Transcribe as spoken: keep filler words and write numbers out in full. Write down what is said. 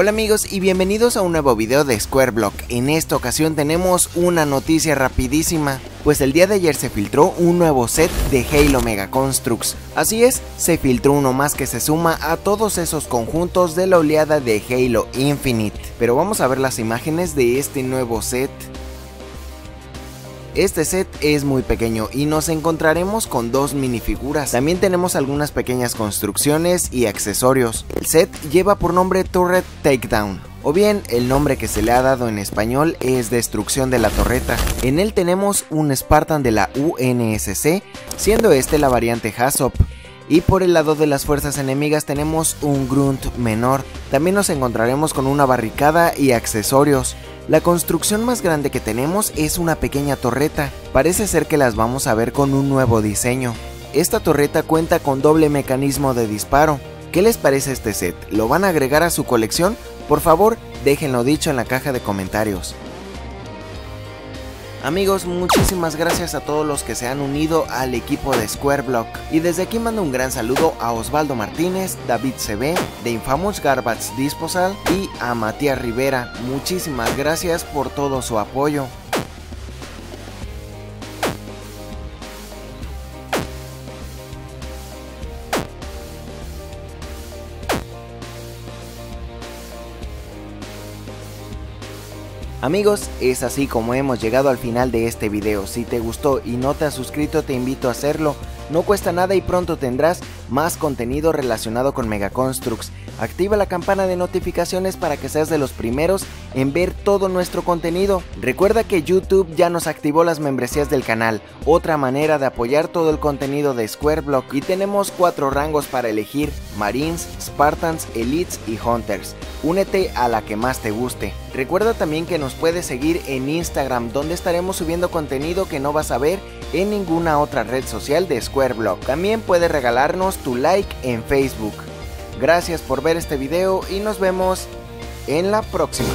Hola amigos y bienvenidos a un nuevo video de SquareBlok. En esta ocasión tenemos una noticia rapidísima, pues el día de ayer se filtró un nuevo set de Halo Mega Construx. Así es, se filtró uno más que se suma a todos esos conjuntos de la oleada de Halo Infinite. Pero vamos a ver las imágenes de este nuevo set. Este set es muy pequeño y nos encontraremos con dos minifiguras. También tenemos algunas pequeñas construcciones y accesorios. El set lleva por nombre Turret Takedown, o bien el nombre que se le ha dado en español es Destrucción de la Torreta. En él tenemos un Spartan de la U N S C, siendo este la variante Hassop. Y por el lado de las fuerzas enemigas tenemos un Grunt menor. También nos encontraremos con una barricada y accesorios. La construcción más grande que tenemos es una pequeña torreta, parece ser que las vamos a ver con un nuevo diseño. Esta torreta cuenta con doble mecanismo de disparo. ¿Qué les parece este set? ¿Lo van a agregar a su colección? Por favor, déjenlo dicho en la caja de comentarios. Amigos, muchísimas gracias a todos los que se han unido al equipo de SquareBlok. Y desde aquí mando un gran saludo a Osvaldo Martínez, David C B, The Infamous Garbats Disposal y a Matías Rivera. Muchísimas gracias por todo su apoyo. Amigos, es así como hemos llegado al final de este video. Si te gustó y no te has suscrito, te invito a hacerlo. No cuesta nada y pronto tendrás más contenido relacionado con Mega Construx. Activa la campana de notificaciones para que seas de los primeros en ver todo nuestro contenido. Recuerda que YouTube ya nos activó las membresías del canal, otra manera de apoyar todo el contenido de SquareBlok. Y tenemos cuatro rangos para elegir: Marines, Spartans, Elites y Hunters. Únete a la que más te guste. Recuerda también que nos puedes seguir en Instagram, donde estaremos subiendo contenido que no vas a ver en ninguna otra red social de SquareBlok. También puedes regalarnos tu like en Facebook. Gracias por ver este video y nos vemos en la próxima.